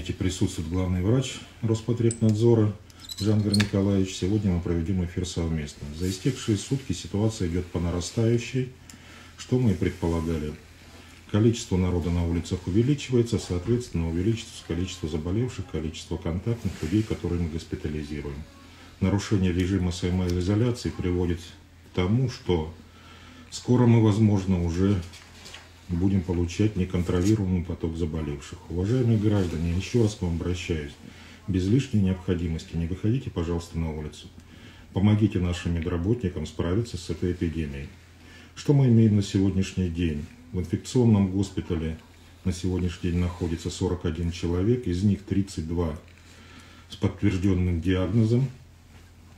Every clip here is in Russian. кабинете присутствует главный врач Роспотребнадзора Жангар Николаевич. Сегодня мы проведем эфир совместно. За истекшие сутки ситуация идет по нарастающей, что мы и предполагали. Количество народа на улицах увеличивается, соответственно, увеличится количество заболевших, количество контактных людей, которые мы госпитализируем. Нарушение режима самоизоляции приводит к тому, что скоро мы, возможно, уже будем получать неконтролируемый поток заболевших. Уважаемые граждане, еще раз к вам обращаюсь. Без лишней необходимости не выходите, пожалуйста, на улицу. Помогите нашим медработникам справиться с этой эпидемией. Что мы имеем на сегодняшний день? В инфекционном госпитале на сегодняшний день находится 41 человек, из них 32 с подтвержденным диагнозом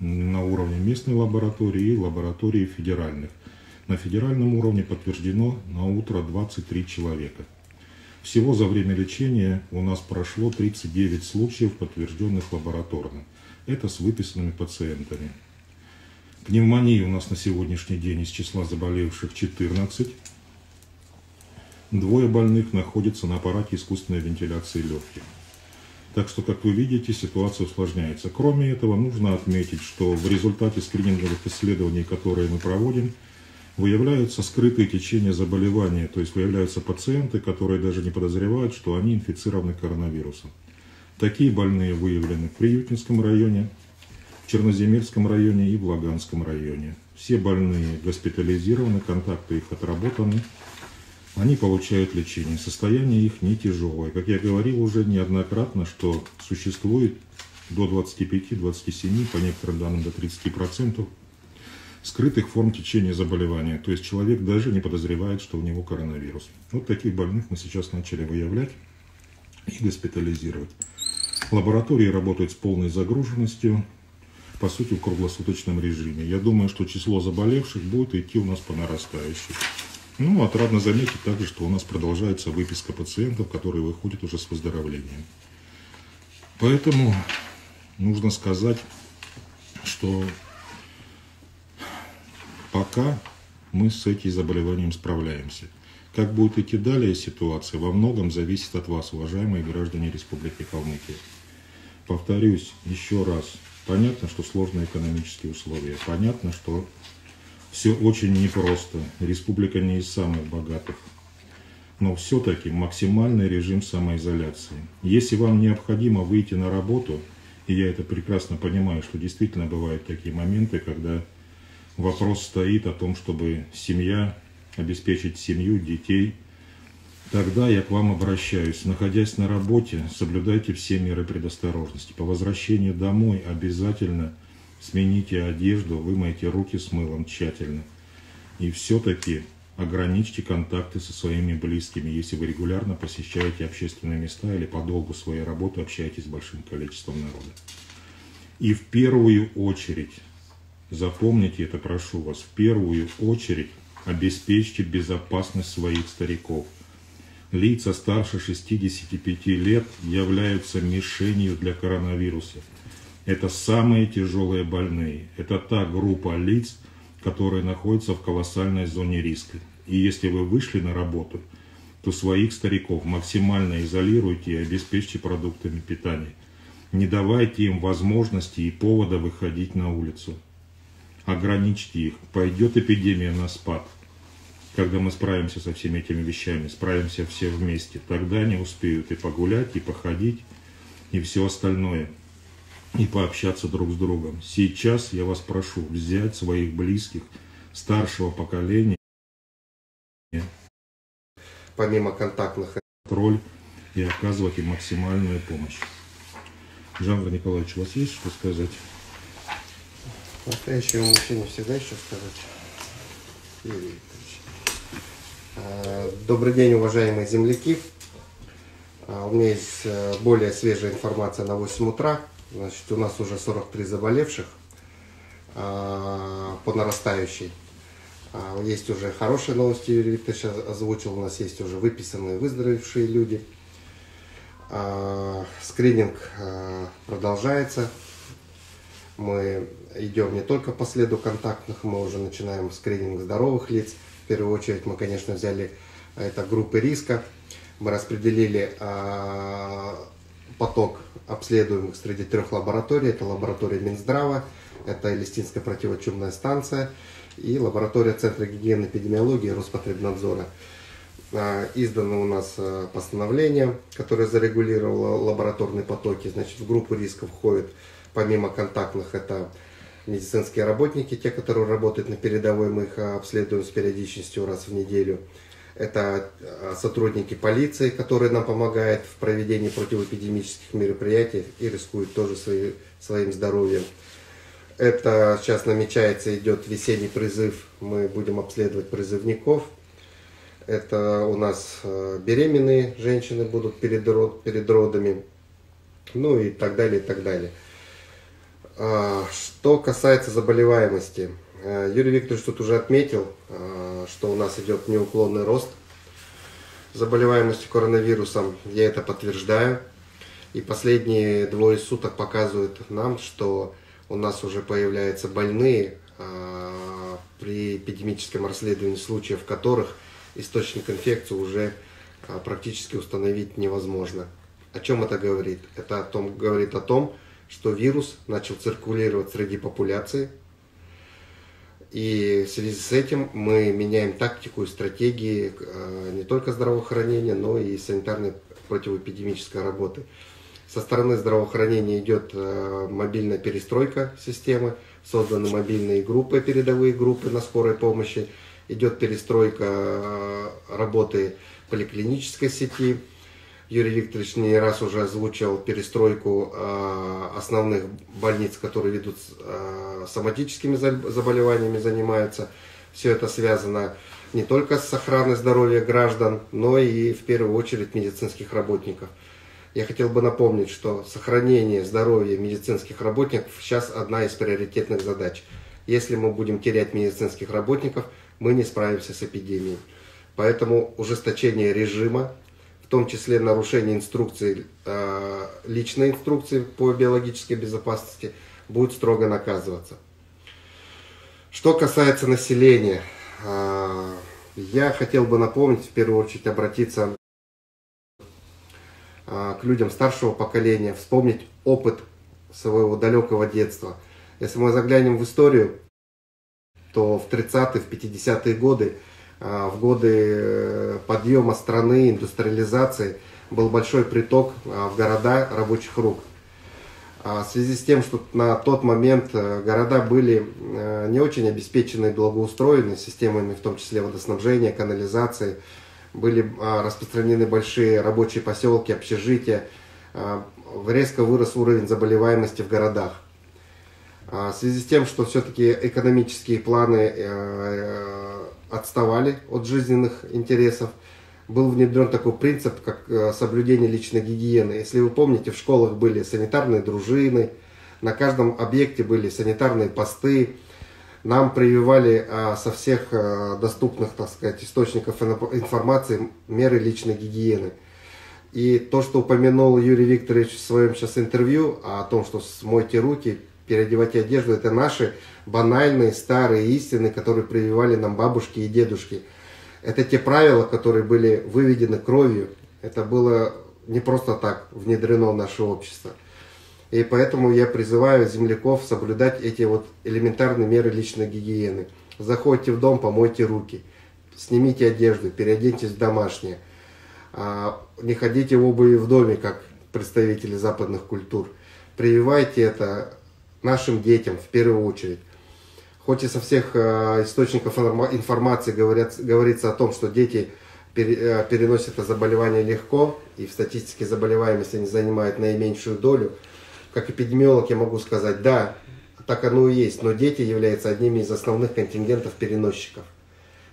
на уровне местной лаборатории и лаборатории федеральных. На федеральном уровне подтверждено на утро 23 человека. Всего за время лечения у нас прошло 39 случаев, подтвержденных лабораторно. Это с выписанными пациентами. Пневмонии у нас на сегодняшний день из числа заболевших 14. Двое больных находятся на аппарате искусственной вентиляции легких. Так что, как вы видите, ситуация усложняется. Кроме этого, нужно отметить, что в результате скрининговых исследований, которые мы проводим, выявляются скрытые течения заболевания, то есть выявляются пациенты, которые даже не подозревают, что они инфицированы коронавирусом. Такие больные выявлены в Приютинском районе, в Черноземельском районе и в Лаганском районе. Все больные госпитализированы, контакты их отработаны. Они получают лечение. Состояние их не тяжелое. Как я говорил уже неоднократно, что существует до 25-27, по некоторым данным до 30% скрытых форм течения заболевания. То есть человек даже не подозревает, что у него коронавирус. Вот таких больных мы сейчас начали выявлять и госпитализировать. Лаборатории работают с полной загруженностью, по сути, в круглосуточном режиме. Я думаю, что число заболевших будет идти у нас по нарастающей. Ну, отрадно заметить также, что у нас продолжается выписка пациентов, которые выходят уже с выздоровлением. Поэтому нужно сказать, что пока мы с этим заболеванием справляемся. Как будет идти далее ситуация, во многом зависит от вас, уважаемые граждане Республики Калмыкия. Повторюсь еще раз, понятно, что сложные экономические условия, понятно, что все очень непросто. Республика не из самых богатых. Но все-таки максимальный режим самоизоляции. Если вам необходимо выйти на работу, и я это прекрасно понимаю, что действительно бывают такие моменты, когда вопрос стоит о том, чтобы семья, обеспечить семью, детей, тогда я к вам обращаюсь. Находясь на работе, соблюдайте все меры предосторожности. По возвращении домой обязательно смените одежду, вымойте руки с мылом тщательно. И все-таки ограничьте контакты со своими близкими, если вы регулярно посещаете общественные места или по долгу своей работы общаетесь с большим количеством народа. И в первую очередь, запомните это, прошу вас, в первую очередь обеспечьте безопасность своих стариков. Лица старше 65 лет являются мишенью для коронавируса. Это самые тяжелые больные. Это та группа лиц, которые находятся в колоссальной зоне риска. И если вы вышли на работу, то своих стариков максимально изолируйте и обеспечьте продуктами питания. Не давайте им возможности и повода выходить на улицу. Ограничьте их. Пойдет эпидемия на спад. Когда мы справимся со всеми этими вещами, справимся все вместе, тогда они успеют и погулять, и походить, и все остальное. И пообщаться друг с другом. Сейчас я вас прошу взять своих близких старшего поколения, помимо контактных, контроль и оказывать им максимальную помощь. Жангар Николаевич, у вас есть что сказать? Настоящему мужчине всегда еще сказать. Добрый день, уважаемые земляки. У меня есть более свежая информация на 8 утра. Значит, у нас уже 43 заболевших по нарастающей. Есть уже хорошие новости, Юрий Викторович озвучил. У нас есть уже выписанные выздоровевшие люди. Скрининг продолжается. Мы идем не только по следу контактных, мы уже начинаем скрининг здоровых лиц. В первую очередь мы, конечно, взяли это группы риска. Мы распределили поток обследуемых среди трех лабораторий. Это лаборатория Минздрава, это Элистинская противочумная станция и лаборатория Центра гигиены и эпидемиологии Роспотребнадзора. Издано у нас постановление, которое зарегулировало лабораторные потоки. Значит, в группу риска входят, помимо контактных, это медицинские работники, те, которые работают на передовой, мы их обследуем с периодичностью раз в неделю. Это сотрудники полиции, которые нам помогают в проведении противоэпидемических мероприятий и рискуют тоже своим здоровьем. Это сейчас намечается, идет весенний призыв, мы будем обследовать призывников. Это у нас беременные женщины будут перед родами, ну и так далее, и так далее. Что касается заболеваемости, Юрий Викторович тут уже отметил, что у нас идет неуклонный рост заболеваемости коронавирусом. Я это подтверждаю. И последние двое суток показывают нам, что у нас уже появляются больные, при эпидемическом расследовании случаев которых источник инфекции уже практически установить невозможно. О чем это говорит? Это говорит о том, что вирус начал циркулировать среди популяции. И в связи с этим мы меняем тактику и стратегии не только здравоохранения, но и санитарной противоэпидемической работы. Со стороны здравоохранения идет мобильная перестройка системы, созданы мобильные группы, передовые группы на скорой помощи, идет перестройка работы поликлинической сети. Юрий Викторович не раз уже озвучил перестройку основных больниц, которые ведут соматическими заболеваниями, занимаются. Все это связано не только с охраной здоровья граждан, но и в первую очередь медицинских работников. Я хотел бы напомнить, что сохранение здоровья медицинских работников сейчас одна из приоритетных задач. Если мы будем терять медицинских работников, мы не справимся с эпидемией. Поэтому ужесточение режима, в том числе нарушение инструкций, личной инструкции по биологической безопасности, будет строго наказываться. Что касается населения, я хотел бы напомнить, в первую очередь обратиться к людям старшего поколения, вспомнить опыт своего далекого детства. Если мы заглянем в историю, то в 30-е, в 50-е годы, в годы подъема страны, индустриализации, был большой приток в города рабочих рук. В связи с тем, что на тот момент города были не очень обеспечены и благоустроены системами, в том числе водоснабжения, канализации, были распространены большие рабочие поселки, общежития, резко вырос уровень заболеваемости в городах. В связи с тем, что все-таки экономические планы отставали от жизненных интересов, был внедрен такой принцип, как соблюдение личной гигиены. Если вы помните, в школах были санитарные дружины, на каждом объекте были санитарные посты. Нам прививали со всех доступных, так сказать, источников информации меры личной гигиены. И то, что упомянул Юрий Викторович в своем сейчас интервью, о том, что смойте руки, переодевайте одежду, это наши банальные старые истины, которые прививали нам бабушки и дедушки. Это те правила, которые были выведены кровью. Это было не просто так внедрено в наше общество. И поэтому я призываю земляков соблюдать эти вот элементарные меры личной гигиены. Заходите в дом, помойте руки, снимите одежду, переоденьтесь в домашнее. Не ходите в обуви в доме, как представители западных культур. Прививайте это нашим детям в первую очередь. Хоть и со всех источников информации говорится о том, что дети переносят это заболевание легко, и в статистике заболеваемости они занимают наименьшую долю, как эпидемиолог я могу сказать, да, так оно и есть, но дети являются одними из основных контингентов переносчиков.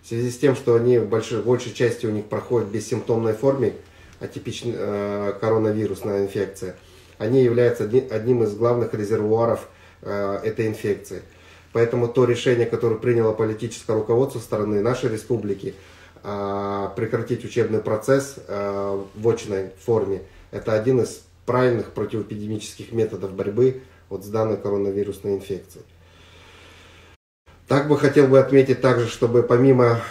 В связи с тем, что они в большей части у них проходят в бессимптомной форме, атипичная коронавирусная инфекция, они являются одним из главных резервуаров этой инфекции. Поэтому то решение, которое приняло политическое руководство страны, нашей республики, прекратить учебный процесс в очной форме, это один из правильных противоэпидемических методов борьбы вот с данной коронавирусной инфекцией. Так бы хотел бы отметить также, чтобы помимо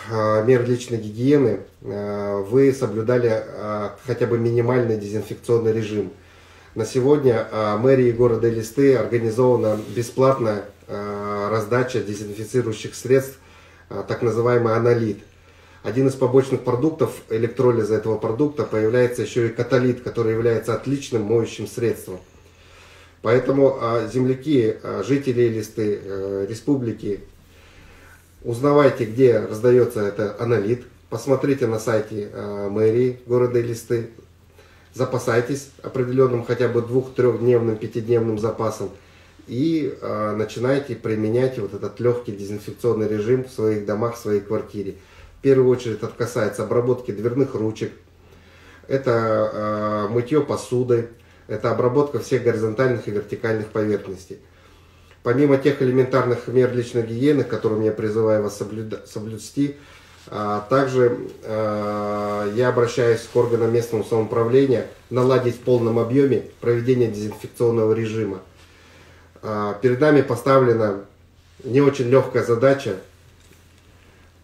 мер личной гигиены вы соблюдали хотя бы минимальный дезинфекционный режим. На сегодня мэрии города Элисты организована бесплатная раздача дезинфицирующих средств, так называемый аналит. Один из побочных продуктов электролиза этого продукта появляется еще и католит, который является отличным моющим средством. Поэтому земляки, жители Элисты, республики, узнавайте, где раздается этот аналит, посмотрите на сайте мэрии города Элисты, запасайтесь определенным хотя бы 2-3-дневным, 5-дневным запасом и начинайте применять вот этот легкий дезинфекционный режим в своих домах, в своей квартире. В первую очередь это касается обработки дверных ручек, это мытье посуды, это обработка всех горизонтальных и вертикальных поверхностей. Помимо тех элементарных мер личной гигиены, которым я призываю вас соблюсти, также я обращаюсь к органам местного самоуправления наладить в полном объеме проведение дезинфекционного режима. Перед нами поставлена не очень легкая задача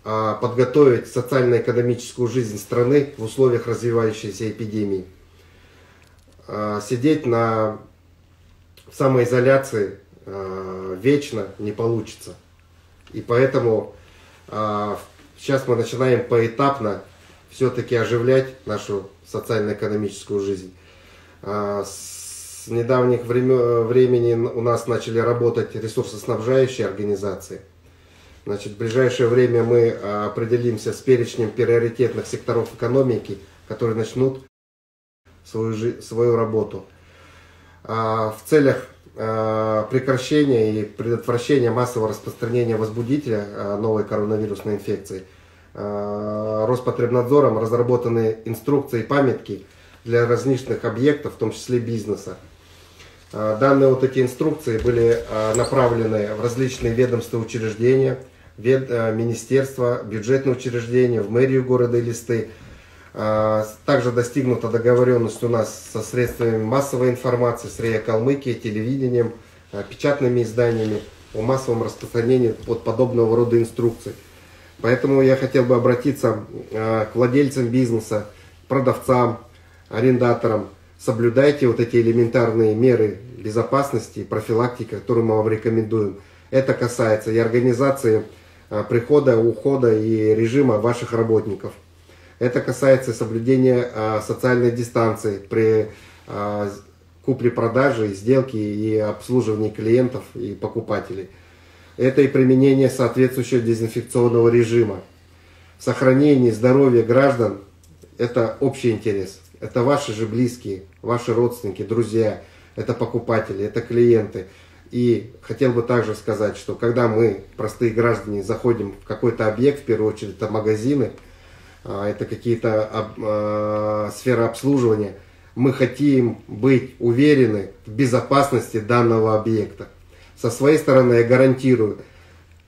подготовить социально-экономическую жизнь страны в условиях развивающейся эпидемии. Сидеть на самоизоляции вечно не получится. И поэтому сейчас мы начинаем поэтапно все-таки оживлять нашу социально-экономическую жизнь. С недавних времени у нас начали работать ресурсоснабжающие организации. Значит, в ближайшее время мы определимся с перечнем приоритетных секторов экономики, которые начнут свою работу. В целях прекращения и предотвращения массового распространения возбудителя новой коронавирусной инфекции Роспотребнадзором разработаны инструкции и памятки для различных объектов, в том числе бизнеса. Данные вот эти инструкции были направлены в различные ведомства, учреждения, министерства, бюджетные учреждения, в мэрию города Элисты. Также достигнута договоренность у нас со средствами массовой информации, с РИА Калмыкия, телевидением, печатными изданиями о массовом распространении вот подобного рода инструкций. Поэтому я хотел бы обратиться к владельцам бизнеса, продавцам, арендаторам. Соблюдайте вот эти элементарные меры безопасности и профилактики, которые мы вам рекомендуем. Это касается и организации прихода, ухода и режима ваших работников. Это касается соблюдения социальной дистанции при купле-продаже, сделке и обслуживании клиентов и покупателей. Это и применение соответствующего дезинфекционного режима. Сохранение здоровья граждан – это общий интерес. Это ваши же близкие, ваши родственники, друзья, это покупатели, это клиенты. И хотел бы также сказать, что когда мы, простые граждане, заходим в какой-то объект, в первую очередь это магазины, это какие-то сферы обслуживания, мы хотим быть уверены в безопасности данного объекта. Со своей стороны я гарантирую,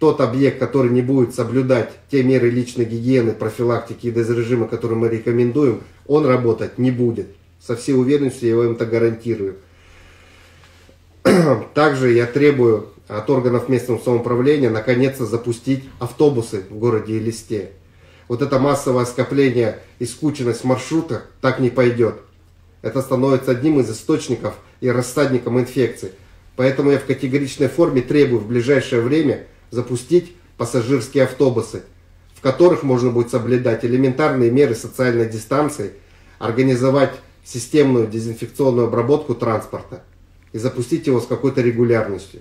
тот объект, который не будет соблюдать те меры личной гигиены, профилактики и дезрежима, которые мы рекомендуем, он работать не будет. Со всей уверенностью я вам это гарантирую. Также я требую от органов местного самоуправления наконец-то запустить автобусы в городе Элисте. Вот это массовое скопление и скученность маршрута так не пойдет. Это становится одним из источников и рассадником инфекции. Поэтому я в категоричной форме требую в ближайшее время запустить пассажирские автобусы, в которых можно будет соблюдать элементарные меры социальной дистанции, организовать системную дезинфекционную обработку транспорта и запустить его с какой-то регулярностью.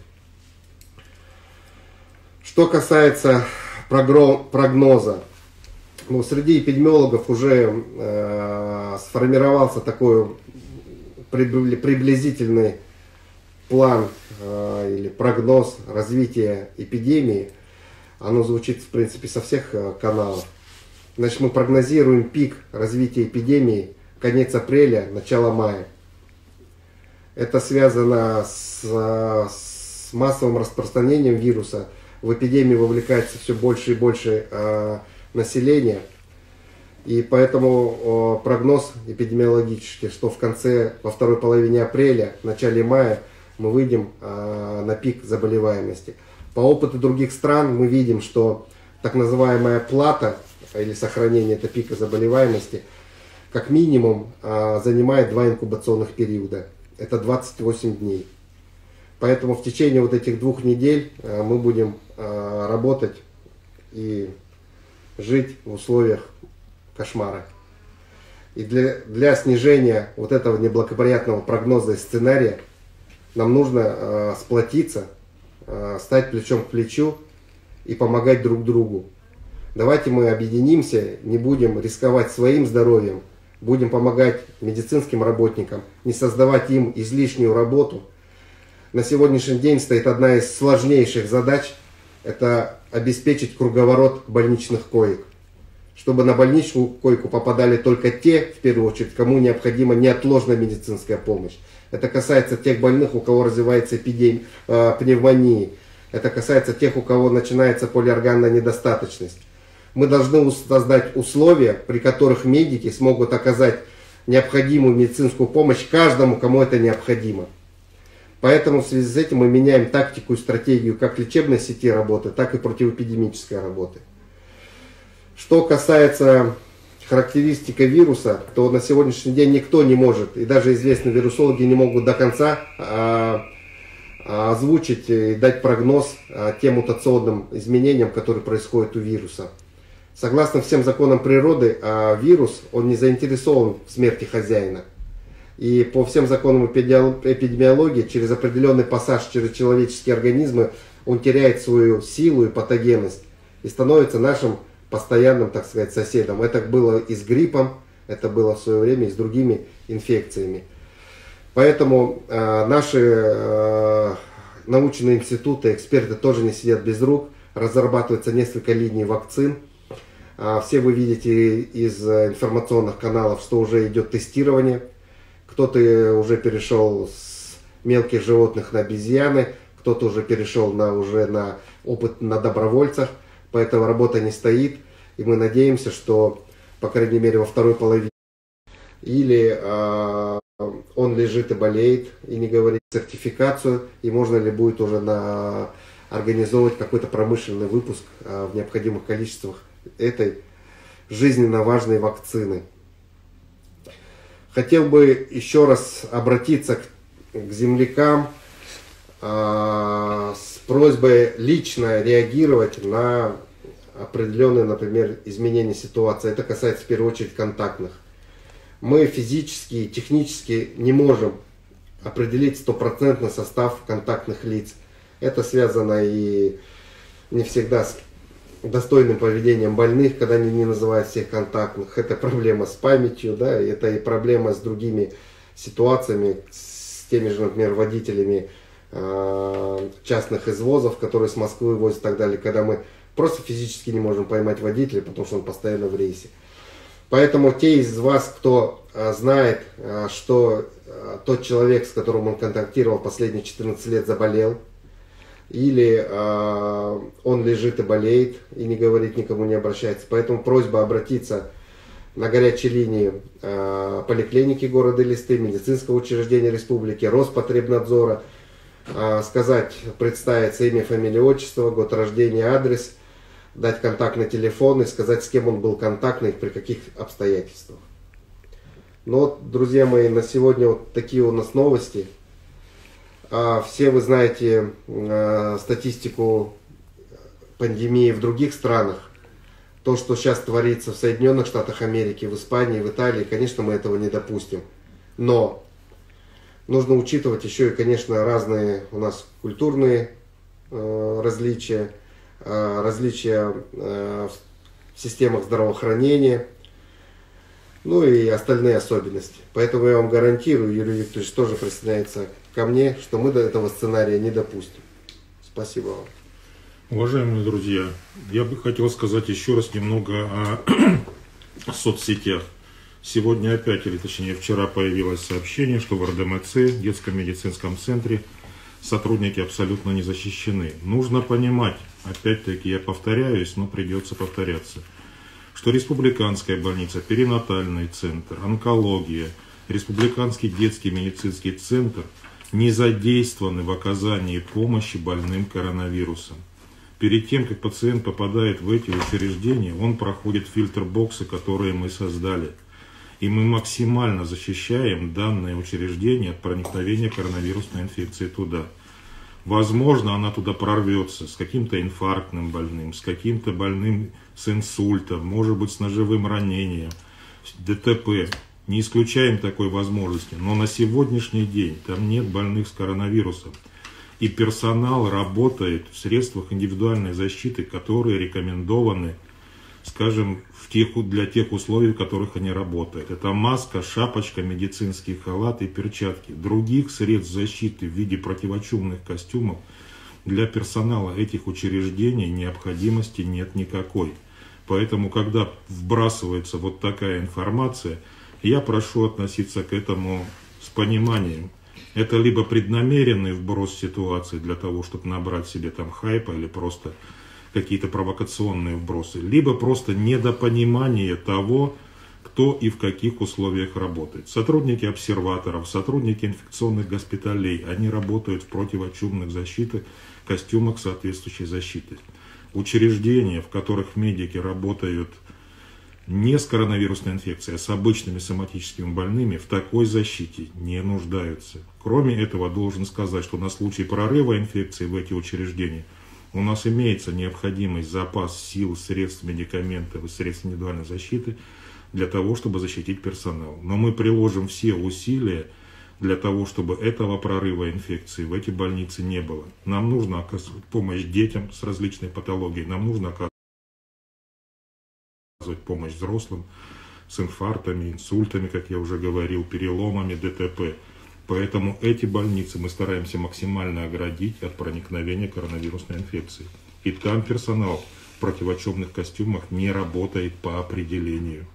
Что касается прогноза, среди эпидемиологов уже сформировался такой приблизительный план или прогноз развития эпидемии. Оно звучит, в принципе, со всех каналов. Значит, мы прогнозируем пик развития эпидемии конец апреля, начало мая. Это связано с массовым распространением вируса. В эпидемию вовлекается все больше и больше населения. И поэтому прогноз эпидемиологический, что во второй половине апреля, начале мая мы выйдем на пик заболеваемости. По опыту других стран мы видим, что так называемая плата или сохранение этого пика заболеваемости как минимум занимает 2 инкубационных периода. это 28 дней. Поэтому в течение вот этих 2 недель мы будем работать и жить в условиях кошмара. И для снижения вот этого неблагоприятного прогноза и сценария нам нужно сплотиться, стать плечом к плечу и помогать друг другу. Давайте мы объединимся, не будем рисковать своим здоровьем, будем помогать медицинским работникам, не создавать им излишнюю работу. На сегодняшний день стоит одна из сложнейших задач – это обеспечить круговорот больничных коек, чтобы на больничную койку попадали только те, в первую очередь, кому необходима неотложная медицинская помощь. Это касается тех больных, у кого развивается пневмония. Это касается тех, у кого начинается полиорганная недостаточность. Мы должны создать условия, при которых медики смогут оказать необходимую медицинскую помощь каждому, кому это необходимо. Поэтому в связи с этим мы меняем тактику и стратегию как лечебной сети работы, так и противоэпидемической работы. Что касается характеристики вируса, то на сегодняшний день никто не может, и даже известные вирусологи не могут до конца озвучить и дать прогноз тем мутационным изменениям, которые происходят у вируса. Согласно всем законам природы, вирус, он не заинтересован в смерти хозяина. И по всем законам эпидемиологии, через определенный пассаж через человеческие организмы, он теряет свою силу и патогенность и становится нашим постоянным, так сказать, соседом. Это было и с гриппом, это было в свое время и с другими инфекциями. Поэтому наши научные институты, эксперты тоже не сидят без рук. Разрабатывается несколько линий вакцин. Все вы видите из информационных каналов, что уже идет тестирование. Кто-то уже перешел с мелких животных на обезьяны, кто-то уже перешел на опыт на добровольцах. Поэтому работа не стоит, и мы надеемся, что, по крайней мере, во второй половине или он лежит и болеет, и не говорит сертификацию, и можно ли будет уже организовывать какой-то промышленный выпуск в необходимых количествах этой жизненно важной вакцины. Хотел бы еще раз обратиться к землякам с просьбой лично реагировать на определенные, например, изменения ситуации. Это касается в первую очередь контактных. Мы физически и технически не можем определить стопроцентный состав контактных лиц. Это связано и не всегда с достойным поведением больных, когда они не называют всех контактных. Это проблема с памятью, да, это и проблема с другими ситуациями, с теми же, например, водителями частных извозов, которые с Москвы возят и так далее, когда мы просто физически не можем поймать водителя, потому что он постоянно в рейсе. Поэтому те из вас, кто знает, что тот человек, с которым он контактировал последние 14 лет, заболел, или он лежит и болеет, и не говорит, никому не обращается. Поэтому просьба обратиться на горячей линии поликлиники города Элисты, медицинского учреждения республики, Роспотребнадзора, сказать, представиться имя, фамилия, отчество, год рождения, адрес, дать контактный телефон и сказать, с кем он был контактный, при каких обстоятельствах. Ну вот, друзья мои, на сегодня вот такие у нас новости. Все вы знаете статистику пандемии в других странах. То, что сейчас творится в Соединенных Штатах Америки, в Испании, в Италии, конечно, мы этого не допустим. Но нужно учитывать еще и, конечно, разные у нас культурные различия, в системах здравоохранения, ну и остальные особенности. Поэтому я вам гарантирую, Юрий Викторович тоже присоединяется ко мне, что мы до этого сценария не допустим. Спасибо вам. Уважаемые друзья, я бы хотел сказать еще раз немного о соцсетях. Сегодня опять, или точнее вчера, появилось сообщение, что в РДМЦ, детском медицинском центре, сотрудники абсолютно не защищены. Нужно понимать, опять-таки я повторяюсь, но придется повторяться, что республиканская больница, перинатальный центр, онкология, республиканский детский медицинский центр не задействованы в оказании помощи больным коронавирусом. Перед тем, как пациент попадает в эти учреждения, он проходит фильтр-боксы, которые мы создали. И мы максимально защищаем данное учреждение от проникновения коронавирусной инфекции туда. Возможно, она туда прорвется с каким-то инфарктным больным, с каким-то больным с инсультом, может быть, с ножевым ранением, ДТП. Не исключаем такой возможности, но на сегодняшний день там нет больных с коронавирусом. И персонал работает в средствах индивидуальной защиты, которые рекомендованы, скажем, для тех условий, в которых они работают. Это маска, шапочка, медицинский халат и перчатки. Других средств защиты в виде противочумных костюмов для персонала этих учреждений необходимости нет никакой. Поэтому, когда вбрасывается вот такая информация, я прошу относиться к этому с пониманием. Это либо преднамеренный вброс ситуации для того, чтобы набрать себе там хайпа или просто какие-то провокационные вбросы, либо просто недопонимание того, кто и в каких условиях работает. Сотрудники обсерваторов, сотрудники инфекционных госпиталей, они работают в противочумных защитах, костюмах соответствующей защиты. Учреждения, в которых медики работают не с коронавирусной инфекцией, а с обычными соматическими больными, в такой защите не нуждаются. Кроме этого, должен сказать, что на случай прорыва инфекции в эти учреждения у нас имеется необходимый запас сил, средств, медикаментов и средств индивидуальной защиты для того, чтобы защитить персонал. Но мы приложим все усилия для того, чтобы этого прорыва инфекции в эти больницы не было. Нам нужно оказывать помощь детям с различной патологией, нам нужно оказывать помощь взрослым с инфарктами, инсультами, как я уже говорил, переломами, ДТП. Поэтому эти больницы мы стараемся максимально оградить от проникновения коронавирусной инфекции. И там персонал в противочумных костюмах не работает по определению.